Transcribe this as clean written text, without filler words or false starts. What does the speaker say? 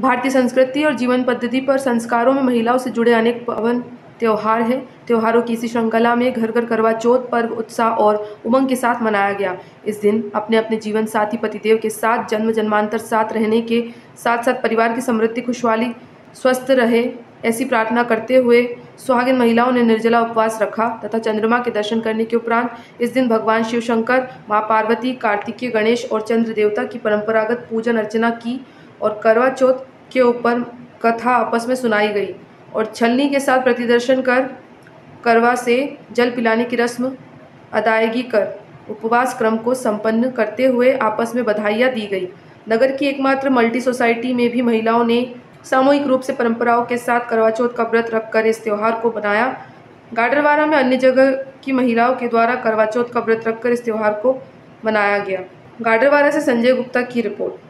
भारतीय संस्कृति और जीवन पद्धति पर संस्कारों में महिलाओं से जुड़े अनेक पावन त्यौहार हैं। त्योहारों की इसी श्रृंखला में घर घर करवा चौथ पर्व उत्साह और उमंग के साथ मनाया गया। इस दिन अपने अपने जीवन साथी पतिदेव के साथ जन्म जन्मांतर साथ रहने के साथ साथ परिवार की समृद्धि खुशहाली स्वस्थ रहे ऐसी प्रार्थना करते हुए सुहागिन महिलाओं ने निर्जला उपवास रखा तथा चंद्रमा के दर्शन करने के उपरांत इस दिन भगवान शिव शंकर, माँ पार्वती, कार्तिकीय गणेश और चंद्र देवता की परंपरागत पूजन अर्चना की और करवा चौथ के ऊपर कथा आपस में सुनाई गई और छलनी के साथ प्रतिदर्शन कर करवा से जल पिलाने की रस्म अदायगी कर उपवास क्रम को संपन्न करते हुए आपस में बधाइयाँ दी गई। नगर की एकमात्र मल्टी सोसाइटी में भी महिलाओं ने सामूहिक रूप से परंपराओं के साथ करवा चौथ का व्रत रखकर इस त्यौहार को मनाया। गाडरवारा में अन्य जगह की महिलाओं के द्वारा करवा चौथ का व्रत रखकर इस त्यौहार को मनाया गया। गाडरवारा से संजय गुप्ता की रिपोर्ट।